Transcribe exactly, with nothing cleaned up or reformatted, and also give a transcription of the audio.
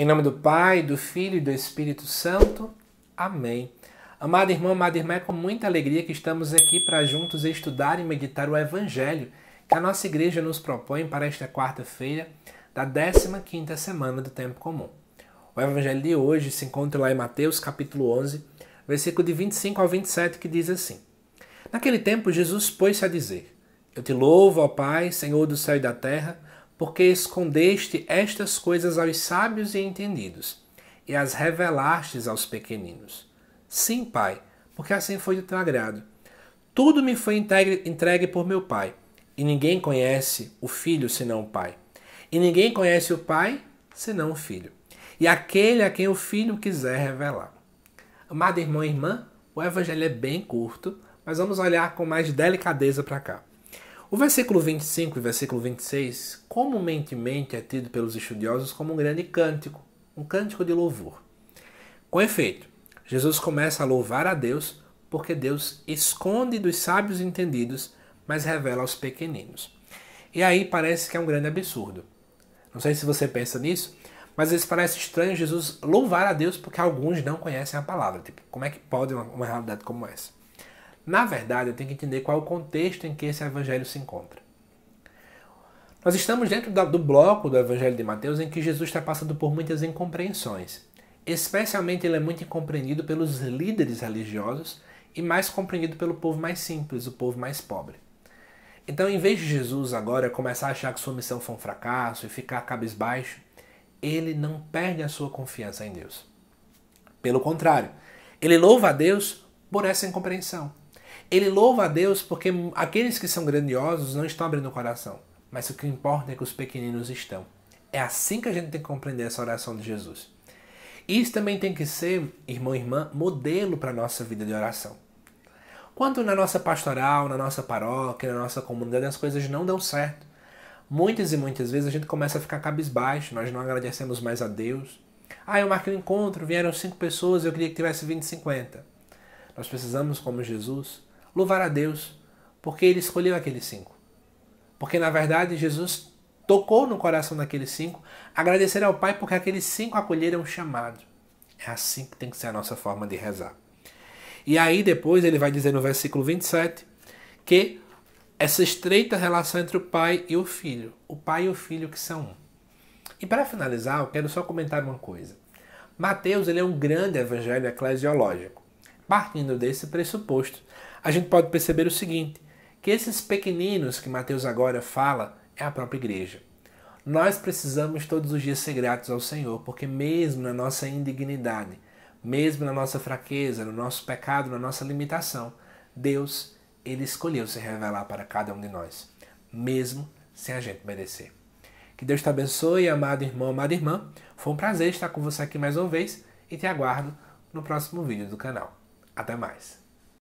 Em nome do Pai, do Filho e do Espírito Santo. Amém. Amada irmã, amada irmã, é com muita alegria que estamos aqui para juntos estudar e meditar o Evangelho que a nossa igreja nos propõe para esta quarta-feira da décima quinta semana do Tempo Comum. O Evangelho de hoje se encontra lá em Mateus, capítulo onze, versículo de vinte e cinco ao vinte e sete, que diz assim: Naquele tempo Jesus pôs-se a dizer: Eu te louvo, ó Pai, Senhor do céu e da terra, porque escondeste estas coisas aos sábios e entendidos, e as revelastes aos pequeninos. Sim, Pai, porque assim foi do teu agrado. Tudo me foi entregue por meu Pai, e ninguém conhece o Filho senão o Pai. E ninguém conhece o Pai senão o Filho, e aquele a quem o Filho quiser revelar. Amado irmão e irmã, o Evangelho é bem curto, mas vamos olhar com mais delicadeza para cá. O versículo vinte e cinco e versículo vinte e seis comumente é tido pelos estudiosos como um grande cântico, um cântico de louvor. Com efeito, Jesus começa a louvar a Deus, porque Deus esconde dos sábios entendidos, mas revela aos pequeninos. E aí parece que é um grande absurdo. Não sei se você pensa nisso, mas isso parece estranho, Jesus louvar a Deus porque alguns não conhecem a palavra. Tipo, como é que pode uma, uma realidade como essa? Na verdade, eu tenho que entender qual é o contexto em que esse evangelho se encontra. Nós estamos dentro do bloco do Evangelho de Mateus em que Jesus está passando por muitas incompreensões. Especialmente ele é muito incompreendido pelos líderes religiosos e mais compreendido pelo povo mais simples, o povo mais pobre. Então, em vez de Jesus agora começar a achar que sua missão foi um fracasso e ficar cabisbaixo, ele não perde a sua confiança em Deus. Pelo contrário, ele louva a Deus por essa incompreensão. Ele louva a Deus porque aqueles que são grandiosos não estão abrindo o coração, mas o que importa é que os pequeninos estão. É assim que a gente tem que compreender essa oração de Jesus. E isso também tem que ser, irmão e irmã, modelo para a nossa vida de oração. Quando na nossa pastoral, na nossa paróquia, na nossa comunidade as coisas não dão certo, muitas e muitas vezes a gente começa a ficar cabisbaixo, nós não agradecemos mais a Deus. Ah, eu marquei um encontro, vieram cinco pessoas, eu queria que tivesse vinte, cinquenta. Nós precisamos, como Jesus, louvar a Deus, porque ele escolheu aqueles cinco. Porque, na verdade, Jesus tocou no coração daqueles cinco, agradecer ao Pai porque aqueles cinco acolheram o chamado. É assim que tem que ser a nossa forma de rezar. E aí depois ele vai dizer no versículo vinte e sete que essa estreita relação entre o Pai e o Filho. O Pai e o Filho que são um. E para finalizar, eu quero só comentar uma coisa. Mateus ele é um grande evangelho eclesiológico. Partindo desse pressuposto, a gente pode perceber o seguinte, que esses pequeninos que Mateus agora fala é a própria igreja. Nós precisamos todos os dias ser gratos ao Senhor, porque mesmo na nossa indignidade, mesmo na nossa fraqueza, no nosso pecado, na nossa limitação, Deus, Ele escolheu se revelar para cada um de nós, mesmo sem a gente merecer. Que Deus te abençoe, amado irmão, amada irmã. Foi um prazer estar com você aqui mais uma vez e te aguardo no próximo vídeo do canal. Até mais!